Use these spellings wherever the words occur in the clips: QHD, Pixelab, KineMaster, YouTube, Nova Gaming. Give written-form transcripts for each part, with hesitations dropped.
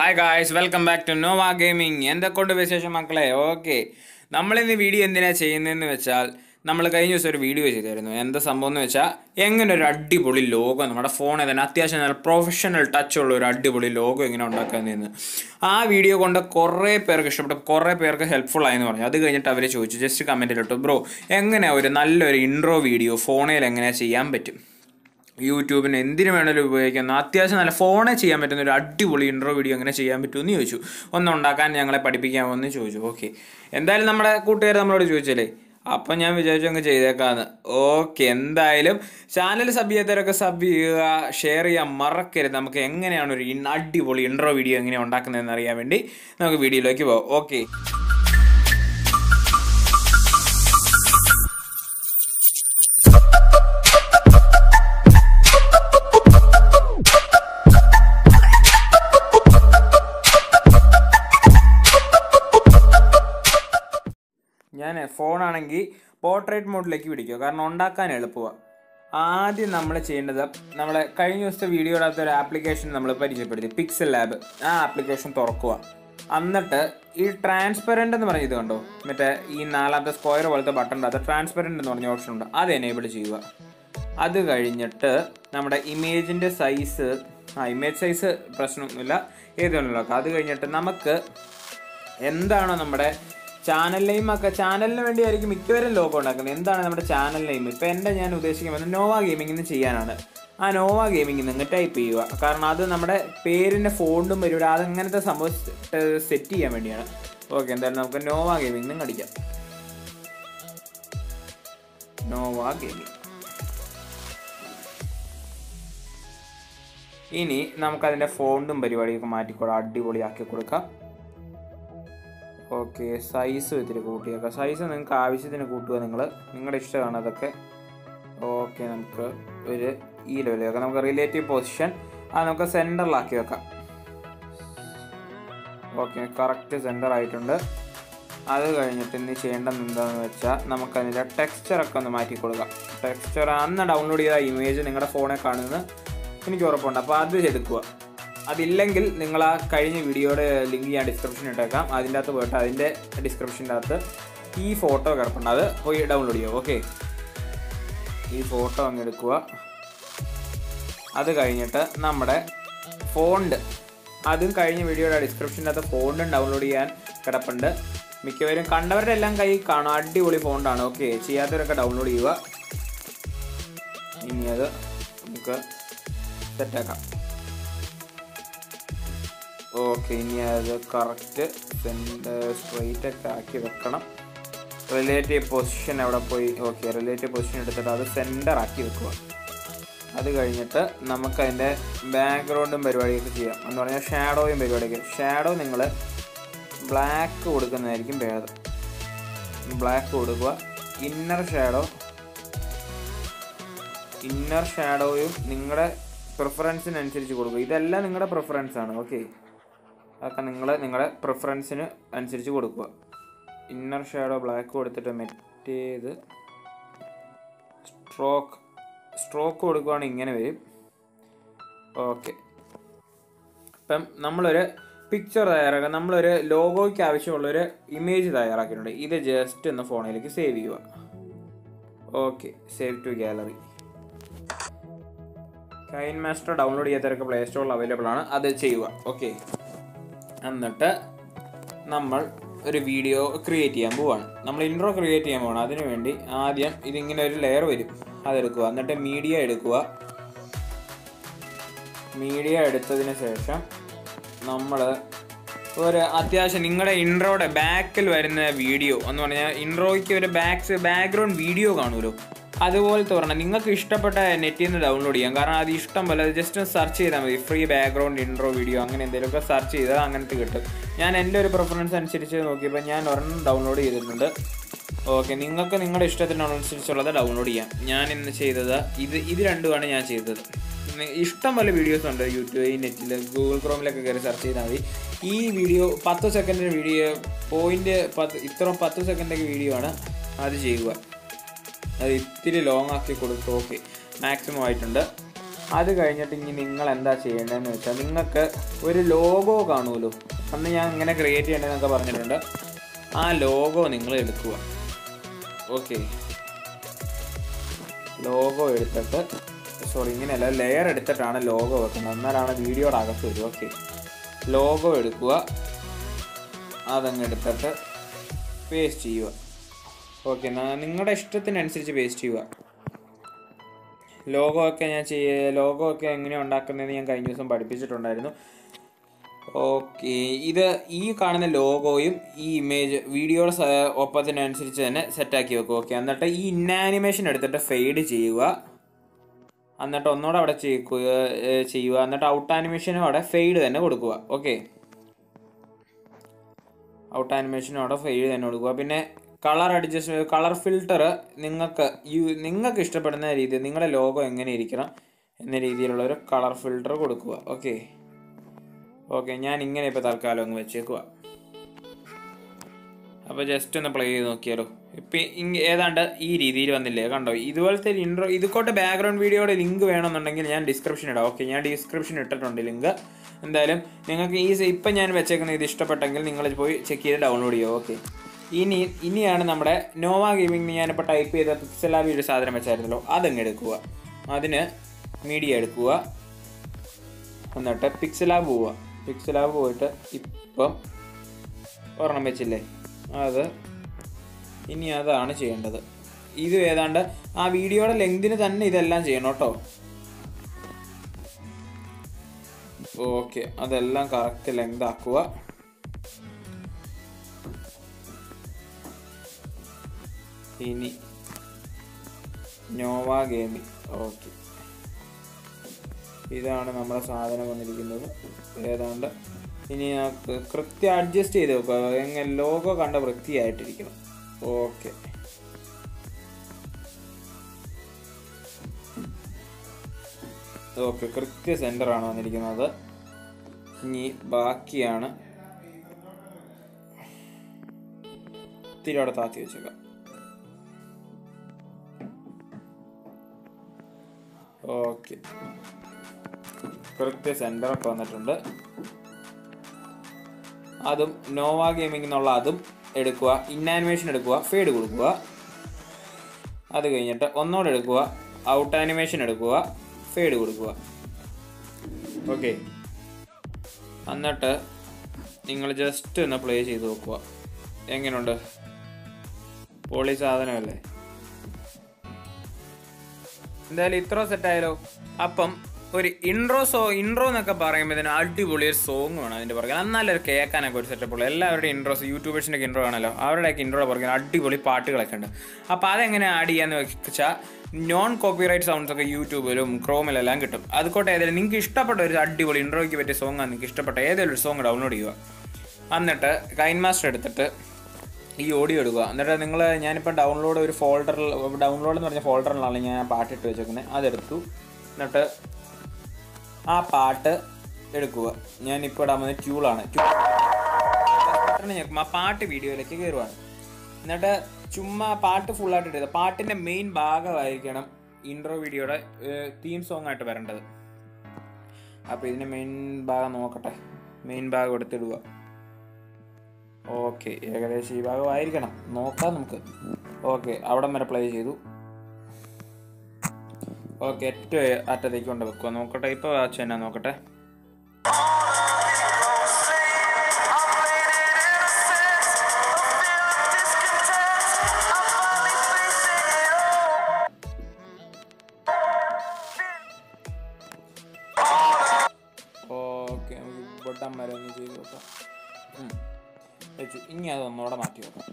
Hi guys, welcome back to Nova Gaming. എന്തൊക്കെയുണ്ട് വിശേഷം മക്കളെ? ഓക്കേ, നമ്മൾ ഇന്ന് വീഡിയോ എന്തിനാ ചെയ്യുന്നതെന്ന് വെച്ചാൽ നമ്മൾ കഴിഞ്ഞ ദിവസം ഒരു വീഡിയോ ചെയ്തിരുന്നു. എന്താ സംഭവം എന്ന് വെച്ചാൽ എങ്ങനെ ഒരു അടിപൊളി ലോഗോ നമ്മുടെ ഫോണിൽ തന്നെ അത്യാവശ്യം നല്ല പ്രൊഫഷണൽ ടച്ച് ഉള്ള ഒരു അടിപൊളി ലോഗോ എങ്ങനെ ഉണ്ടാക്കാമെന്ന്. ആ വീഡിയോ കൊണ്ട് കുറേ പേർക്ക് ഇഷ്ടപ്പെട്ടു, കുറേ പേർക്ക് ഹെൽപ്ഫുൾ ആയെന്ന് പറഞ്ഞു. അത് കഴിഞ്ഞിട്ട് അവർ ചോദിച്ചു, ജസ്റ്റ് കമൻറ്റിലിട്ടു, ബ്രോ എങ്ങനെ ഒരു നല്ലൊരു ഇൻട്രോ വീഡിയോ ഫോണിൽ എങ്ങനെ ചെയ്യാൻ പറ്റും, യൂട്യൂബിന് എന്തിനു വേണമെങ്കിലും ഉപയോഗിക്കുന്ന അത്യാവശ്യം നല്ല ഫോണെ ചെയ്യാൻ പറ്റുന്ന ഒരു അടിപൊളി ഇൻട്രോ വീഡിയോ എങ്ങനെ ചെയ്യാൻ പറ്റുമെന്ന് ചോദിച്ചു. ഒന്നുണ്ടാക്കാൻ ഞങ്ങളെ പഠിപ്പിക്കാമെന്ന് ചോദിച്ചു. ഓക്കെ, എന്തായാലും നമ്മുടെ കൂട്ടുകാർ നമ്മളോട് ചോദിച്ചല്ലേ, അപ്പം ഞാൻ വിചാരിച്ചു അങ്ങ് ചെയ്തേക്കാന്ന്. ഓക്കെ, എന്തായാലും ചാനൽ സബ് ചെയ്യാത്തവരൊക്കെ സബ് ചെയ്യുക, ഷെയർ ചെയ്യാൻ മറക്കരുത്. നമുക്ക് എങ്ങനെയാണ് ഒരു അടിപൊളി ഇൻട്രോ വീഡിയോ എങ്ങനെ ഉണ്ടാക്കുന്നതെന്ന് അറിയാൻ വേണ്ടി നമുക്ക് വീഡിയോയിലേക്ക് പോകാം. ഓക്കെ, ഞാൻ ഫോണാണെങ്കിൽ പോർട്രേറ്റ് മോഡിലേക്ക് പിടിക്കുക, കാരണം ഉണ്ടാക്കാൻ എളുപ്പമാണ്. ആദ്യം നമ്മൾ ചെയ്യേണ്ടത്, നമ്മളെ കഴിഞ്ഞ ദിവസത്തെ വീഡിയോ ഇടാത്ത ഒരു ആപ്ലിക്കേഷൻ നമ്മൾ പരിചയപ്പെടുത്തി, പിക്സൽ ലാബ്. ആ ആപ്ലിക്കേഷൻ തുറക്കുക. എന്നിട്ട് ഈ ട്രാൻസ്പെറൻറ്റ് എന്ന് പറഞ്ഞത് കണ്ടോ, മറ്റേ ഈ നാലാമത്തെ സ്ക്വയർ പോലത്തെ ബട്ടൺ ഉണ്ട്, അത് ട്രാൻസ്പെറൻറ്റ് എന്ന് പറഞ്ഞ ഓപ്ഷൻ ഉണ്ട്, അത് എനേബിൾ ചെയ്യുക. അത് കഴിഞ്ഞിട്ട് നമ്മുടെ ഇമേജിൻ്റെ സൈസ്, ഇമേജ് സൈസ് പ്രശ്നമൊന്നുമില്ല, ഏതൊന്നും നോക്കാം. അത് കഴിഞ്ഞിട്ട് നമുക്ക് എന്താണോ നമ്മുടെ ചാനൽ നെയിം ഒക്കെ, ചാനലിന് വേണ്ടിയായിരിക്കും മിക്കവരും ലോഗോ ഉണ്ടാക്കുന്നത്. എന്താണ് നമ്മുടെ ചാനൽ നെയിം? ഇപ്പോൾ എൻ്റെ ഞാൻ ഉദ്ദേശിക്കുന്നത് നോവ ഗെയിമിംഗ് എന്ന് ചെയ്യാനാണ്. ആ നോവ ഗെയിമിംഗ് നിങ്ങൾ ടൈപ്പ് ചെയ്യുക, കാരണം അത് നമ്മുടെ പേരിൻ്റെ ഫോണ്ടും വരും, അതങ്ങനത്തെ സംഭവം സെറ്റ് ചെയ്യാൻ വേണ്ടിയാണ്. ഓക്കെ, എന്തായാലും നമുക്ക് നോവ ഗെയിമിംഗ് എന്ന് കടിക്കാം. Nova gaming. ഇനി നമുക്കതിൻ്റെ ഫോണ്ടും പരിപാടിയൊക്കെ മാറ്റിക്കൊടുക്കാം, അടിപൊളിയാക്കി കൊടുക്കാം. ഓക്കെ, സൈസ് ഇത്തിരി കൂട്ടിയേക്കാം. സൈസ് നിങ്ങൾക്ക് ആവശ്യത്തിന് കൂട്ടുക, നിങ്ങളുടെ ഇഷ്ടമാണ് അതൊക്കെ. ഓക്കെ, നമുക്ക് ഒരു ഈ ലെവലിൽ വെക്കാം. നമുക്ക് റിലേറ്റീവ് പൊസിഷൻ അത് നമുക്ക് സെൻറ്ററിലാക്കി വെക്കാം. ഓക്കെ, കറക്റ്റ് സെൻറ്ററായിട്ടുണ്ട്. അത് കഴിഞ്ഞിട്ട് ഇനി ചെയ്യേണ്ടത് എന്താണെന്ന് വെച്ചാൽ നമുക്കതിൻ്റെ ടെക്സ്ചറൊക്കെ ഒന്ന് മാറ്റി കൊടുക്കാം. ടെക്സ്ചർ അന്ന് ഡൗൺലോഡ് ചെയ്ത ഇമേജ് നിങ്ങളുടെ ഫോണിൽ കാണുന്നത് എനിക്ക് ഉറപ്പുണ്ട്, അപ്പോൾ അത് എടുക്കുക. അതില്ലെങ്കിൽ നിങ്ങൾ ആ കഴിഞ്ഞ വീഡിയോയുടെ ലിങ്ക് ഞാൻ ഡിസ്ക്രിപ്ഷൻ ഇട്ടേക്കാം, അതിൻ്റെ അകത്ത് പോയിട്ട് അതിൻ്റെ ഡിസ്ക്രിപ്ഷൻ്റെ അകത്ത് ഈ ഫോട്ടോ കിടപ്പുണ്ട്, അത് പോയി ഡൗൺലോഡ് ചെയ്യുക. ഓക്കെ, ഈ ഫോട്ടോ അങ്ങ് എടുക്കുക. അത് കഴിഞ്ഞിട്ട് നമ്മുടെ ഫോണ്ട്, അതും കഴിഞ്ഞ വീഡിയോയുടെ ഡിസ്ക്രിപ്ഷൻ്റെ അകത്ത് ഫോണ്ടും ഡൗൺലോഡ് ചെയ്യാൻ കിടപ്പുണ്ട്. മിക്കവരും കണ്ടവരുടെ എല്ലാം കൈ കാണും, അടിപൊളി ഫോണ്ടാണ്. ഓക്കെ, ചെയ്യാത്തവരൊക്കെ ഡൗൺലോഡ് ചെയ്യുക. ഇനി അത് നമുക്ക് സെറ്റാക്കാം. ഓക്കെ, ഇനി അത് കറക്റ്റ് സ്ട്രെയിറ്റ് ഒക്കെ ആക്കി വെക്കണം. റിലേറ്റീവ് പൊസിഷൻ അവിടെ പോയി, ഓക്കെ റിലേറ്റീവ് പൊസിഷൻ എടുത്തിട്ട് അത് സെൻറ്റർ ആക്കി വെക്കുക. അത് കഴിഞ്ഞിട്ട് നമുക്കതിൻ്റെ ബാക്ക്ഗ്രൗണ്ടും പരിപാടിയൊക്കെ ചെയ്യാം എന്ന് പറഞ്ഞാൽ ഷാഡോയും പരിപാടിയൊക്കെ. ഷാഡോ നിങ്ങൾ ബ്ലാക്ക് കൊടുക്കുന്നതായിരിക്കും ഭേദം, ബ്ലാക്ക് കൊടുക്കുക. ഇന്നർ ഷാഡോയും നിങ്ങളുടെ പ്രിഫറൻസിനനുസരിച്ച് കൊടുക്കുക. ഇതെല്ലാം നിങ്ങളുടെ പ്രിഫറൻസാണ്. ഓക്കെ, അതൊക്കെ നിങ്ങളുടെ പ്രിഫറൻസിന് അനുസരിച്ച് കൊടുക്കുക. ഇന്നർ ഷാഡോ ബ്ലാക്ക് കൊടുത്തിട്ട് മറ്റേത് സ്ട്രോക്ക് കൊടുക്കുകയാണെങ്കിൽ ഇങ്ങനെ വരും. ഓക്കെ, ഇപ്പം നമ്മളൊരു പിക്ചർ തയ്യാറാക്കുക, നമ്മളൊരു ലോഗോയ്ക്ക് ആവശ്യമുള്ളൊരു ഇമേജ് തയ്യാറാക്കിയിട്ടുണ്ട്. ഇത് ജസ്റ്റ് ഒന്ന് ഫോണിലേക്ക് സേവ് ചെയ്യുക. Okay, save to gallery. KineMaster download ചെയ്യാത്തവരൊക്കെ പ്ലേ സ്റ്റോറിൽ അവൈലബിൾ ആണ്, അത് ചെയ്യുക. ഓക്കെ, എന്നിട്ട് നമ്മൾ ഒരു വീഡിയോ ക്രിയേറ്റ് ചെയ്യാൻ പോവാണ്, നമ്മൾ ഇൻട്രോ ക്രിയേറ്റ് ചെയ്യാൻ പോവാണ്. അതിനുവേണ്ടി ആദ്യം ഇതിങ്ങനെ ഒരു ലെയർ വരും, അതെടുക്കുക. എന്നിട്ട് മീഡിയ എടുക്കുക. മീഡിയ എടുത്തതിന് ശേഷം നമ്മൾ ഒരു അത്യാവശ്യം നിങ്ങളുടെ ഇൻട്രോയുടെ ബാക്കിൽ വരുന്ന വീഡിയോ എന്ന് പറഞ്ഞാൽ ഇൻട്രോയ്ക്ക് ഒരു ബാക്ക്ഗ്രൗണ്ട് വീഡിയോ കാണുമല്ലോ, അതുപോലത്തെ പറഞ്ഞാൽ നിങ്ങൾക്ക് ഇഷ്ടപ്പെട്ട നെറ്റിൽ നിന്ന് ഡൗൺലോഡ് ചെയ്യാം. കാരണം അത് ഇഷ്ടം പോലെ ജസ്റ്റ് സെർച്ച് ചെയ്താൽ മതി, ഫ്രീ ബാക്ക്ഗ്രൗണ്ട് ഇൻട്രോ വീഡിയോ അങ്ങനെ എന്തെങ്കിലുമൊക്കെ സെർച്ച് ചെയ്താൽ അങ്ങനത്തെ കിട്ടും. ഞാൻ എൻ്റെ ഒരു പ്രിഫറൻസ് അനുസരിച്ച് നോക്കിയപ്പോൾ ഞാൻ ഒരെണ്ണം ഡൗൺലോഡ് ചെയ്തിട്ടുണ്ട്. ഓക്കെ, നിങ്ങൾക്ക് നിങ്ങളുടെ ഇഷ്ടത്തിനനുസരിച്ചുള്ളത് ഡൗൺലോഡ് ചെയ്യാം. ഞാൻ ഇന്ന് ചെയ്തത് ഇത് രണ്ടുമാണ് ഞാൻ ചെയ്തത്. ഇഷ്ടം പോലെ വീഡിയോസ് ഉണ്ട് യൂട്യൂബ്, നെറ്റിൽ, ഗൂഗിൾ ക്രോമിലൊക്കെ കയറി സെർച്ച് ചെയ്താൽ മതി. ഈ വീഡിയോ 10 സെക്കൻഡിൻ്റെ വീഡിയോ ഇത്ര 10 സെക്കൻഡൊക്കെ വീഡിയോ ആണ്, അത് ചെയ്യുക. അത് ഇത്തിരി ലോങ് ആക്കി കൊടുക്കുക. ഓക്കെ, മാക്സിമം ആയിട്ടുണ്ട്. അത് കഴിഞ്ഞിട്ട് ഇനി നിങ്ങൾ എന്താ ചെയ്യേണ്ടതെന്ന് വെച്ചാൽ നിങ്ങൾക്ക് ഒരു ലോഗോ കാണുമല്ലോ, അന്ന് ഞാൻ ഇങ്ങനെ ക്രിയേറ്റ് ചെയ്യേണ്ടതെന്നൊക്കെ പറഞ്ഞിട്ടുണ്ട്. ആ ലോഗോ നിങ്ങൾ എടുക്കുക. ഓക്കെ, ലോഗോ എടുത്തിട്ട് സോറി ഇങ്ങനെയല്ല ലെയർ എടുത്തിട്ടാണ് ലോഗോ വെക്കുന്നത്, എന്നാലാണ് വീഡിയോയുടെ അകത്ത് വരും. ഓക്കെ, ലോഗോ എടുക്കുക, അതങ്ങ് എടുത്തിട്ട് പേസ്റ്റ് ചെയ്യുക. ഓക്കെ, നിങ്ങളുടെ ഇഷ്ടത്തിനനുസരിച്ച് പേസ്റ്റ് ചെയ്യുക. ലോഗോ ഒക്കെ ഞാൻ ലോഗോ ഒക്കെ എങ്ങനെയാണ് ഉണ്ടാക്കുന്നതെന്ന് ഞാൻ കഴിഞ്ഞ ദിവസം പഠിപ്പിച്ചിട്ടുണ്ടായിരുന്നു. ഓക്കെ, ഇത് ഈ കാണുന്ന ലോഗോയും ഈ ഇമേജ് വീഡിയോയുടെ ഒപ്പത്തിനനുസരിച്ച് തന്നെ സെറ്റാക്കി വെക്കുക. ഓക്കെ, എന്നിട്ട് ഈ ഇന്നാനിമേഷൻ എടുത്തിട്ട് ഫെയ്ഡ് ചെയ്യുക, എന്നിട്ട് ഒന്നുകൂടെ അവിടെ ചെയ്യുക, എന്നിട്ട് ഔട്ട് ആനിമേഷനും അവിടെ ഫെയ്ഡ് തന്നെ കൊടുക്കുക. ഓക്കെ, ഔട്ട് ആനിമേഷനും അവിടെ ഫെയ്ഡ് തന്നെ കൊടുക്കുക. പിന്നെ കളർ അഡ്ജസ്റ്റ്, കളർ ഫിൽട്ടർ നിങ്ങൾക്ക് ഇഷ്ടപ്പെടുന്ന രീതി, നിങ്ങളുടെ ലോഗോ എങ്ങനെ ഇരിക്കണം എന്ന രീതിയിലുള്ള ഒരു കളർ ഫിൽട്ടർ കൊടുക്കുക. ഓക്കെ ഓക്കെ, ഞാൻ ഇങ്ങനെ ഇപ്പോൾ തൽക്കാലം അങ്ങ് വെച്ചേക്കുക. അപ്പോൾ ജസ്റ്റ് ഒന്ന് പ്ലേ ചെയ്ത് നോക്കിയാലോ. ഇപ്പം ഏതാണ്ട് ഈ രീതിയിൽ വന്നില്ലേ, കണ്ടോ? ഇതുപോലത്തെ ഇൻട്രോ ഇതുകൊണ്ട് ബാക്ക്ഗ്രൗണ്ട് വീഡിയോയുടെ ലിങ്ക് വേണമെന്നുണ്ടെങ്കിൽ ഞാൻ ഡിസ്ക്രിപ്ഷൻ ഇടാം. ഓക്കെ, ഞാൻ ഡിസ്ക്രിപ്ഷൻ ഇട്ടിട്ടുണ്ട് ലിങ്ക്. എന്തായാലും നിങ്ങൾക്ക് ഈ ഇപ്പം ഞാൻ വെച്ചേക്കുന്ന ഇത് ഇഷ്ടപ്പെട്ടെങ്കിൽ നിങ്ങൾ പോയി ചെക്ക് ചെയ്ത് ഡൗൺലോഡ് ചെയ്യുക. ഓക്കെ, ഇനിയാണ് നമ്മുടെ നോവ ഗെയിമിംഗ് ഞാനിപ്പോൾ ടൈപ്പ് ചെയ്ത പിക്സലാബി ഒരു സാധനം വെച്ചായിരുന്നല്ലോ, അതങ്ങ് എടുക്കുക. അതിന് മീഡിയ എടുക്കുക, എന്നിട്ട് പിക്സലാബ് പോവുക. പിക്സലാബ് പോയിട്ട് ഇപ്പം ഒരെണ്ണം വെച്ചില്ലേ, അത് ഇനി അതാണ് ചെയ്യേണ്ടത്. ഇത് ഏതാണ്ട് ആ വീഡിയോയുടെ ലെങ്തിന് തന്നെ ഇതെല്ലാം ചെയ്യണം കേട്ടോ. ഓക്കെ, അതെല്ലാം കറക്റ്റ് ലെങ്ത് ആക്കുക. ഇനി നോവ ഗെയിമിംഗ്. ഓക്കെ, ഇതാണ് നമ്മുടെ സാധനം വന്നിരിക്കുന്നത്. ഏതാണ്ട് ഇനി കൃത്യം അഡ്ജസ്റ്റ് ചെയ്ത് വെക്കുക, എങ്ങനെ ലോഗോ കണ്ട വൃത്തിയായിട്ടിരിക്കണം. ഓക്കെ, ഓക്കെ, കൃത്യ സെൻ്ററാണ് വന്നിരിക്കുന്നത്. ഇനി ബാക്കിയാണ് ഇത്തിരി അവിടെ താത്തി വെച്ചേക്കാം. ഓക്കെ, കൃത്യ സെൻ്ററൊക്കെ വന്നിട്ടുണ്ട്. അതും നോവ ഗെയിമിംഗ് എന്നുള്ള അതും എടുക്കുക, ഇന്നാനിമേഷൻ എടുക്കുക, ഫീഡ് കൊടുക്കുക. അത് കഴിഞ്ഞിട്ട് ഒന്നോടെ എടുക്കുക, ഔട്ട് ആനിമേഷൻ എടുക്കുക, ഫീഡ് കൊടുക്കുക. ഓക്കെ, എന്നിട്ട് നിങ്ങൾ ജസ്റ്റ് ഒന്ന് പ്ലേ ചെയ്ത് നോക്കുക. എങ്ങനെയുണ്ട്? പോളി സാധനമല്ലേ? എന്തായാലും ഇത്ര സെറ്റായാലോ. അപ്പം ഒരു ഇൻട്രോ എന്നൊക്കെ പറയുമ്പോൾ ഇതിന് അടിപൊളി ഒരു സോങ് വേണം അതിൻ്റെ പുറകെ, നല്ലൊരു കേൾക്കാനൊക്കെ ഒരു സെറ്റപ്പ് ഉള്ളൂ. എല്ലാവരുടെയും ഇൻട്രോസ്, യൂട്യൂബേഴ്സിൻ്റെയൊക്കെ ഇൻട്രോ ആണല്ലോ, അവരുടെയൊക്കെ ഇൻട്രോയുടെ പുറകെ അടിപൊളി പാട്ടുകളൊക്കെ ഉണ്ട്. അപ്പോൾ അതെങ്ങനെ ആഡ് ചെയ്യാന്ന് വെച്ചാൽ നോൺ കോപ്പിറൈറ്റ് സൗണ്ട്സ് ഒക്കെ യൂട്യൂബിലും ക്രോമിലെല്ലാം കിട്ടും. അതുകൊണ്ട് ഏതായാലും നിങ്ങൾക്ക് ഇഷ്ടപ്പെട്ട ഒരു അടിപൊളി ഇൻട്രോയ്ക്ക് പറ്റിയ സോങ് ആണ്, നിങ്ങൾക്ക് ഇഷ്ടപ്പെട്ട ഏതെങ്കിലും ഒരു സോങ് ഡൗൺലോഡ് ചെയ്യുക. എന്നിട്ട് കൈൻമാസ്റ്റർ എടുത്തിട്ട് ഈ ഓഡിയോ എടുക്കുക. എന്നിട്ട് നിങ്ങൾ ഞാനിപ്പോൾ ഡൗൺലോഡ് ഒരു ഫോൾഡറിൽ, ഡൗൺലോഡ് എന്ന് പറഞ്ഞ ഫോൾഡറിലാണ് ഞാൻ ആ പാട്ടിട്ട് വെച്ചേക്കുന്നത്, അതെടുത്തു. എന്നിട്ട് ആ പാട്ട് എടുക്കുക. ഞാനിപ്പോൾ ഇടാൻ വന്നത് ട്യൂളാണ്, ഞെക്കുമ്പോൾ ആ പാട്ട് വീഡിയോയിലേക്ക് കയറുവാണ്. എന്നിട്ട് ചുമ്മാ പാട്ട് ഫുള്ളായിട്ട് ഇടുക. പാട്ടിൻ്റെ മെയിൻ ഭാഗമായിരിക്കണം ഇൻട്രോ വീഡിയോയുടെ തീം സോങ് ആയിട്ട് വരേണ്ടത്. അപ്പോൾ ഇതിൻ്റെ മെയിൻ ഭാഗം നോക്കട്ടെ, മെയിൻ ഭാഗം എടുത്തിടുക. ഓക്കെ, ഏകദേശം ഈ ഭാഗമായിരിക്കണം, നോക്കാം നമുക്ക്. ഓക്കെ, അവിടം വരെ പ്ലേ ചെയ്തു. ഓക്കെ, ഏറ്റവും അറ്റത്തേക്ക് കൊണ്ട് വെക്കുക. നോക്കട്ടെ, ഇപ്പോൾ വാച്ച് തന്നെ നോക്കട്ടെ. ഓക്കെ, ബട്ടൺ വരെ ചെയ്ത് നോക്കാം. ഇനി അത് ഒന്നുകൂടെ മാറ്റി നോക്കാം.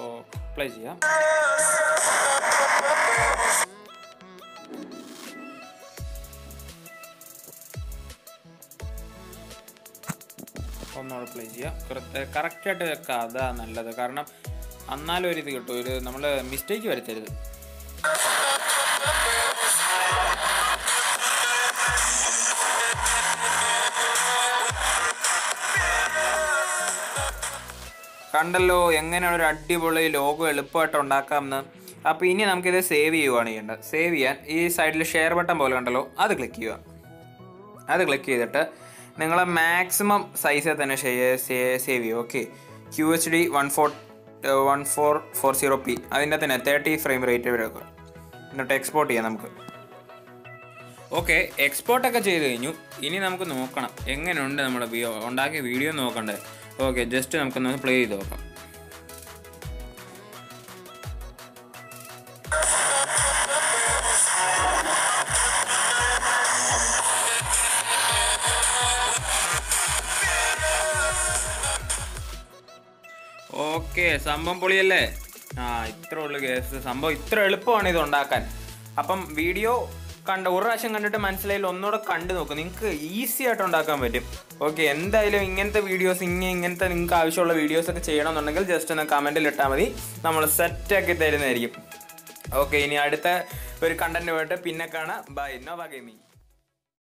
ഓ, പ്ലേ ചെയ്യാം. ഒന്നുകൂടെ പ്ലേ ചെയ്യാം. കറക്റ്റായിട്ട് വെക്കുക, അതാ നല്ലത്. കാരണം എന്നാലും ഒരു ഇത് കിട്ടും, ഒരു നമ്മൾ മിസ്റ്റേക്ക് വരുത്തരുത്. കണ്ടല്ലോ എങ്ങനെയാണ് ഒരു അടിപൊളി ലോഗോ എളുപ്പമായിട്ട് ഉണ്ടാക്കാമെന്ന്. അപ്പോൾ ഇനി നമുക്കിത് സേവ് ചെയ്യുകയാണ് ചെയ്യേണ്ടത്. സേവ് ചെയ്യാൻ ഈ സൈഡിൽ ഷെയർ ബട്ടൺ പോലെ ഉണ്ടല്ലോ, അത് ക്ലിക്ക് ചെയ്യുക. അത് ക്ലിക്ക് ചെയ്തിട്ട് നിങ്ങൾ മാക്സിമം സൈസിൽ തന്നെ സേവ് ചെയ്യുക. ഓക്കെ, QHD 1440p അതിൻ്റെ തന്നെ 30 ഫ്രെയിം റേറ്റ് വരെയൊക്കെ എന്നിട്ട് എക്സ്പോർട്ട് ചെയ്യാം നമുക്ക്. ഓക്കെ, എക്സ്പോർട്ടൊക്കെ ചെയ്ത് കഴിഞ്ഞു. ഇനി നമുക്ക് നോക്കണം എങ്ങനെയുണ്ട് നമ്മുടെ ഉണ്ടാക്കിയ വീഡിയോ നോക്കണ്ടേ. ഓക്കെ, ജസ്റ്റ് നമുക്കൊന്ന് പ്ലേ ചെയ്ത് നോക്കാം. ഓക്കെ, സംഭവം പൊളിയല്ലേ. ആ, ഇത്ര ഉള്ളു കേസ്. സംഭവം ഇത്ര എളുപ്പമാണ് ഇത് ഉണ്ടാക്കാൻ. അപ്പം വീഡിയോ കണ്ട ഒരു പ്രാവശ്യം കണ്ടിട്ട് മനസ്സിലായാലും ഒന്നുകൂടെ കണ്ടു നോക്കും, നിങ്ങൾക്ക് ഈസി ആയിട്ട് ഉണ്ടാക്കാൻ പറ്റും. ഓക്കെ, എന്തായാലും ഇങ്ങനത്തെ വീഡിയോസ് ഇങ്ങനത്തെ നിങ്ങൾക്ക് ആവശ്യമുള്ള വീഡിയോസൊക്കെ ചെയ്യണമെന്നുണ്ടെങ്കിൽ ജസ്റ്റ് ഒന്ന് കമൻറ്റിൽ ഇട്ടാൽ മതി, നമ്മൾ സെറ്റാക്കി തരുന്നതായിരിക്കും. ഓക്കെ, ഇനി അടുത്ത ഒരു കണ്ടൻറ്റുമായിട്ട് പിന്നെ കാണാം. Bye, Nova gaming.